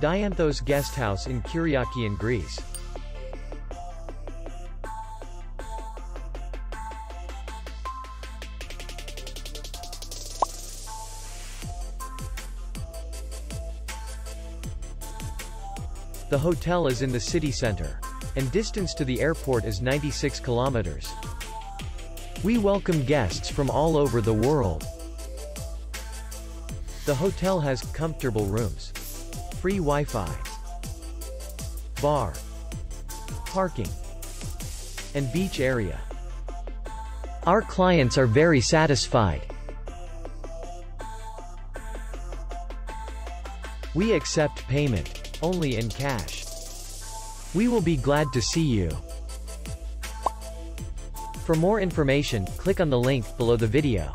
Dianthos Guesthouse in Kiriakion, Greece. The hotel is in the city center, and distance to the airport is 96 kilometers. We welcome guests from all over the world. The hotel has comfortable rooms, free Wi-Fi, bar, parking, and beach area. Our clients are very satisfied. We accept payment only in cash. We will be glad to see you. For more information, click on the link below the video.